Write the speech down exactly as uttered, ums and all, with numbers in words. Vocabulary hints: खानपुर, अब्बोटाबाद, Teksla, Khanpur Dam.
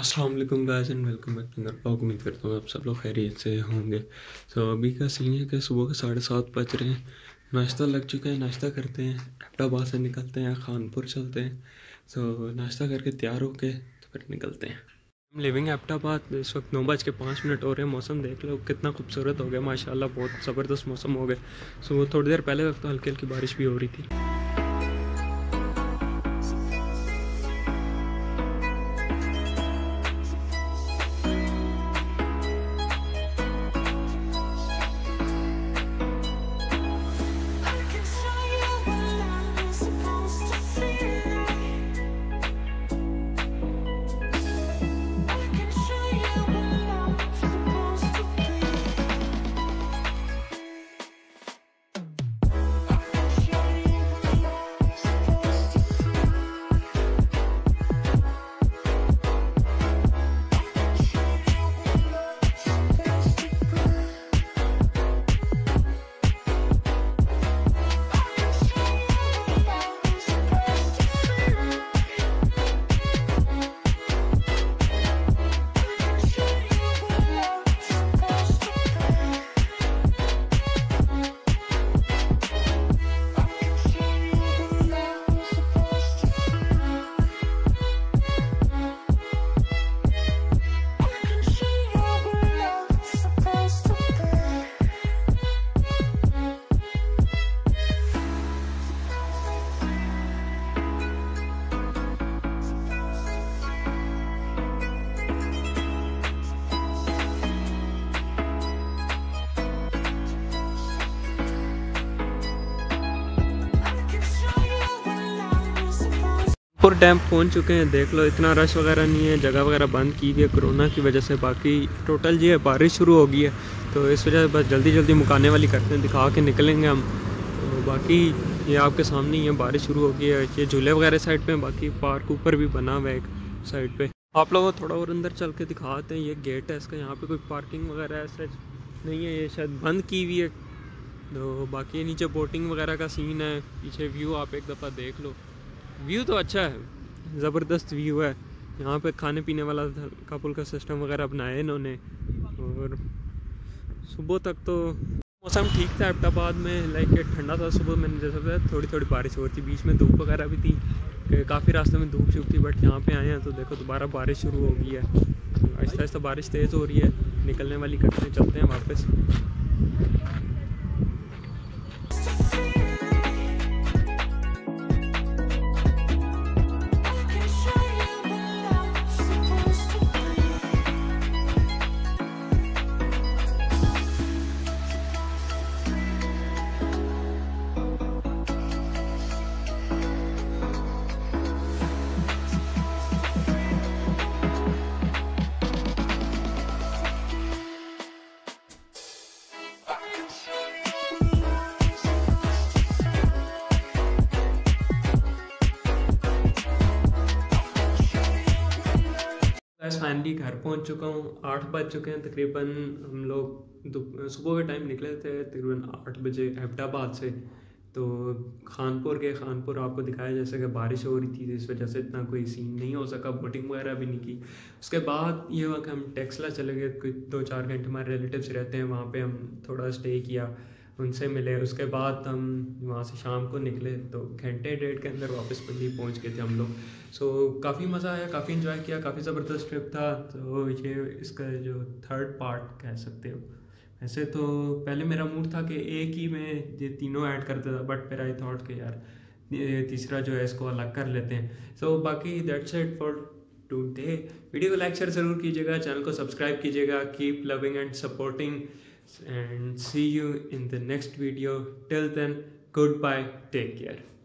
अस्सलाम वालेकुम guys and welcome back to नरपा। उम्मीद करता हूँ आप सब लोग खैरियत से होंगे। सो so, अभी का सीन है कि सुबह के साढ़े सात बज रहे हैं, नाश्ता लग चुका है, नाश्ता करते हैं, अब्बोटाबाद से निकलते हैं, खानपुर चलते हैं। सो so, नाश्ता करके तैयार होके तो फिर निकलते हैं। हम लिविंग अब्बोटाबाद। इस वक्त नौ बज के पाँच मिनट हो रहे हैं। मौसम देख लो कितना खूबसूरत हो गया, माशाल्लाह बहुत ज़बरदस्त मौसम हो गया। सो so, थोड़ी देर पहले वक्त हल्की हल्की बारिश भी हो रही थी। कनपुर डैम पहुंच चुके हैं। देख लो इतना रश वगैरह नहीं है, जगह वगैरह बंद की गई है कोरोना की वजह से। बाकी टोटल जी है बारिश शुरू हो गई है, तो इस वजह से बस जल्दी जल्दी मुकाने वाली करते हैं, दिखा के निकलेंगे हम। तो बाकी ये आपके सामने ही है, बारिश शुरू हो गई है। ये झूले वगैरह साइड पे, बाकी पार्क ऊपर भी बना हुआ है एक साइड पर। आप लोगों को थोड़ा और अंदर चल के दिखाते हैं। ये गेट है इसका, यहाँ पर कोई पार्किंग वगैरह ऐसा नहीं है, ये शायद बंद की हुई है। तो बाकी नीचे बोटिंग वगैरह का सीन है, पीछे व्यू आप एक दफ़ा देख लो। व्यू तो अच्छा है, ज़बरदस्त व्यू है। यहाँ पे खाने पीने वाला हल्का फुल्का सिस्टम वगैरह अपनाया इन्होंने। और सुबह तक तो मौसम ठीक था अब्बोटाबाद में, लाइक ठंडा था सुबह। मैंने जैसा बताया थोड़ी थोड़ी बारिश हो रही थी, बीच में धूप वगैरह भी थी, काफ़ी रास्ते में धूप छुप थी। बट यहाँ पे आए हैं तो देखो दोबारा बारिश शुरू हो गई है, आहिस्ता आहिस्ता बारिश तेज़ हो रही है, निकलने वाली करते चलते हैं वापस। फाइनली घर पहुंच चुका हूं, आठ बज चुके हैं तकरीबन। हम लोग सुबह के टाइम निकले थे तकरीबन आठ बजे अब्बोटाबाद से, तो खानपुर के खानपुर आपको दिखाया जैसे कि बारिश हो रही थी, तो इस वजह से इतना कोई सीन नहीं हो सका, बोटिंग वगैरह भी नहीं की। उसके बाद ये हुआ कि हम टेक्सला चले गए, कुछ दो चार घंटे हमारे रिलेटिव्स रहते हैं वहाँ पे, हम थोड़ा स्टे किया, उनसे मिले। उसके बाद हम वहाँ से शाम को निकले, तो घंटे डेढ़ के अंदर वापस पल्ली पहुँच गए थे हम लोग। सो so, काफ़ी मज़ा आया, काफ़ी इन्जॉय किया, काफ़ी ज़बरदस्त ट्रिप था। तो ये इसका जो थर्ड पार्ट कह सकते हो। वैसे तो पहले मेरा मूड था कि एक ही मैं ये तीनों ऐड करता था, बट फिर आई थॉट कि यार तीसरा जो है इसको अलग कर लेते हैं। सो so, बाकी that's it for today. Video को लाइक शेयर ज़रूर कीजिएगा, चैनल को सब्सक्राइब कीजिएगा। Keep loving and supporting and see you in the next video. Till then, goodbye, take care.